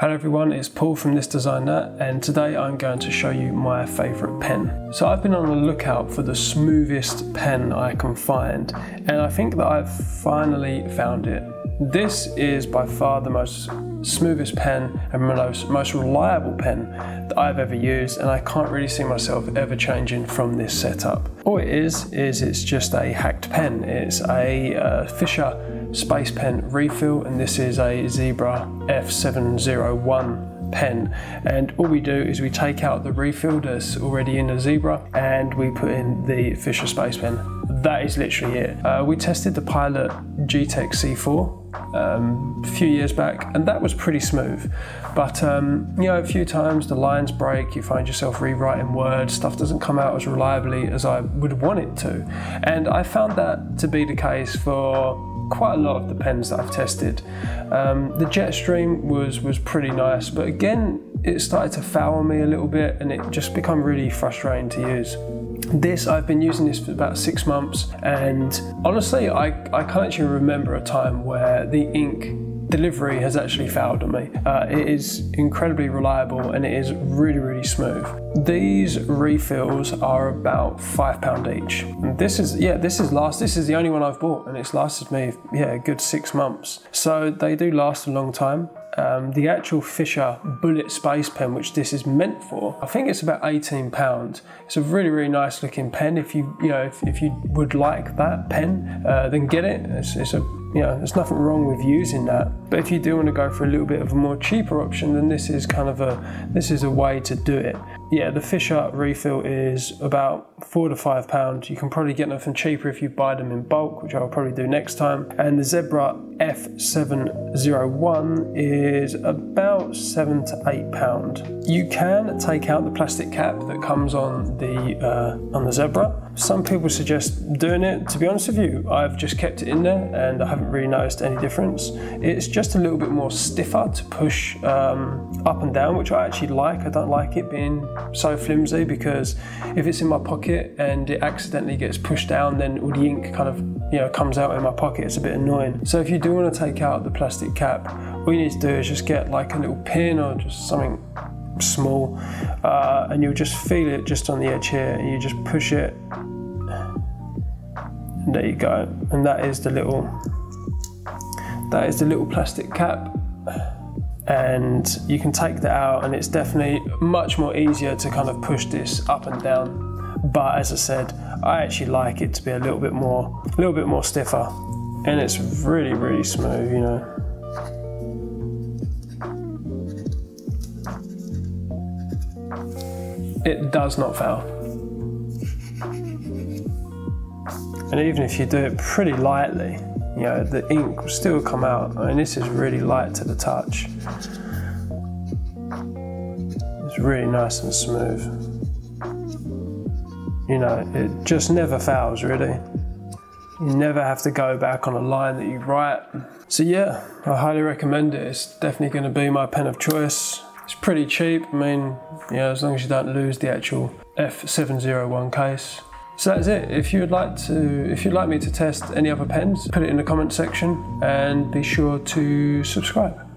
Hello everyone, it's Paul from This Designed That, and today I'm going to show you my favourite pen. So I've been on the lookout for the smoothest pen I can find, and I think that I've finally found it. This is by far the smoothest pen and most reliable pen that I've ever used, and I can't really see myself ever changing from this setup. All it is it's just a hacked pen. It's a Fisher Space Pen refill, and this is a Zebra F701 pen, and all we do is we take out the refill that's already in the Zebra and we put in the Fisher Space Pen. That is literally it. We tested the Pilot G-Tech C4 a few years back, and that was pretty smooth, but you know, a few times the lines break, you find yourself rewriting words, stuff doesn't come out as reliably as I would want it to, and I found that to be the case for quite a lot of the pens that I've tested. The Jetstream was pretty nice, but again it started to foul me a little bit and it just become really frustrating to use. This, I've been using this for about 6 months, and honestly I can't even remember a time where the ink delivery has actually failed on me. It is incredibly reliable and it is really smooth. These refills are about £5 each. And this is the only one I've bought, and it's lasted me a good 6 months. So they do last a long time. The actual Fisher Bullet Space Pen, which this is meant for, I think it's about £18. It's a really nice looking pen. If you you would like that pen, then get it. There's nothing wrong with using that. But if you do want to go for a little bit of a more cheaper option, then this is kind of a way to do it. Yeah, the Fisher refill is about £4 to £5. You can probably get them cheaper if you buy them in bulk, which I'll probably do next time. And the Zebra F701 is about £7 to £8. You can take out the plastic cap that comes on the Zebra. Some people suggest doing it. To be honest with you, I've just kept it in there and I haven't really noticed any difference. It's just a little bit more stiffer to push up and down, which I actually like. I don't like it being so flimsy, because if it's in my pocket and it accidentally gets pushed down, then all the ink kind of comes out in my pocket. It's a bit annoying. So if you do want to take out the plastic cap, all you need to do is just get like a little pin or just something small, and you'll just feel it just on the edge here, and you just push it. And there you go, and that is the little plastic cap, and you can take that out, and it's definitely much more easier to kind of push this up and down. But as I said, I actually like it to be a little bit more stiffer, and it's really smooth, you know. It does not fail. And even if you do it pretty lightly, you know, the ink will still come out. I mean, this is really light to the touch. It's really nice and smooth. You know, it just never fails, really. You never have to go back on a line that you write. So yeah, I highly recommend it. It's definitely going to be my pen of choice. It's pretty cheap. I mean, yeah, as long as you don't lose the actual F701 case. So that's it. If you'd like me to test any other pens, put it in the comment section and be sure to subscribe.